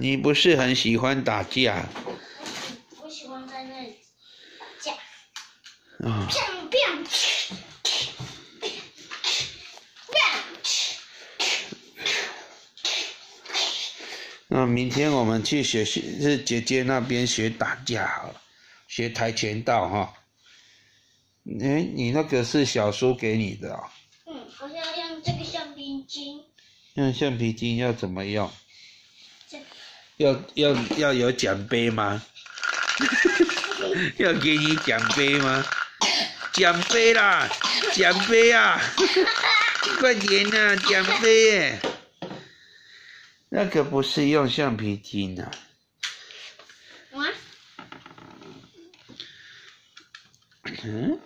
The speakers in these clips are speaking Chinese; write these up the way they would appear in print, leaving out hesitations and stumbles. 你不是很喜欢打架？我喜欢在那里架。啊、那明天我们去是姐姐那边学打架好了，学跆拳道哈。你那个是小叔给你的啊、哦？好像用这个橡皮筋。用橡皮筋要怎么用？要有奖杯吗？要给你奖杯吗？奖杯啦，奖杯啊！快点啊，奖杯耶！那个不是用橡皮筋啊。嗯？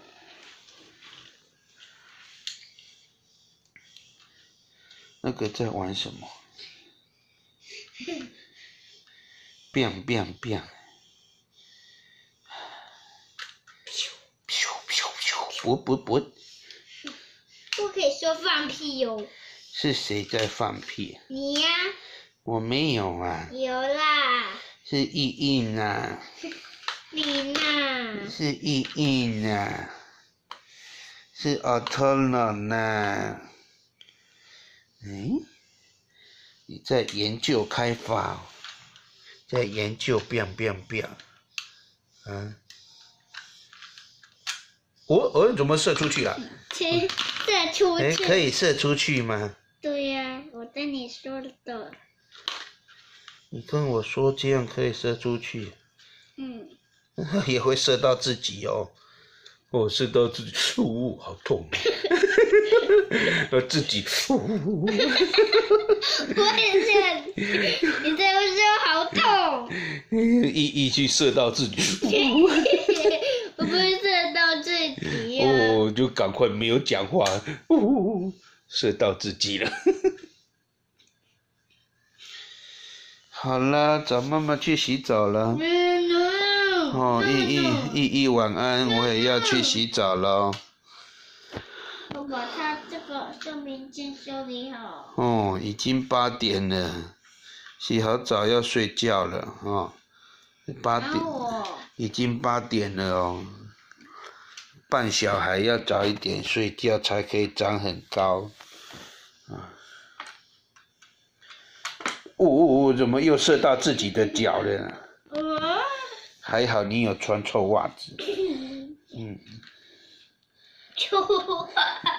那个在玩什么？变变变！不！不可以说放屁哟、哦！是谁在放屁？你呀、啊！我没有啊！有啦！是意淫呐！你呐！是意淫呐！是奥特朗呐！你在研究开发、哦。在研究变，啊！我怎么射出去了、啊？射出去？可以射出去吗？对呀、啊，我跟你说的。你跟我说这样可以射出去？也会射到自己哦。我射到自己，呜、哦，好痛！我自己，呜。我也是，你这样说好痛。一去射到自己，我不是射到自己呀、啊！我就赶快没有讲话，射到自己了。好了，找妈妈去洗澡了。哦，依依晚安，我也要去洗澡了。我把它这个橡皮筋修理好。哦，已经8点了。洗好澡要睡觉了啊、哦，8点已经8点了哦。扮小孩要早一点睡觉才可以长很高啊。我怎么又射到自己的脚了？还好你有穿臭袜子。臭袜。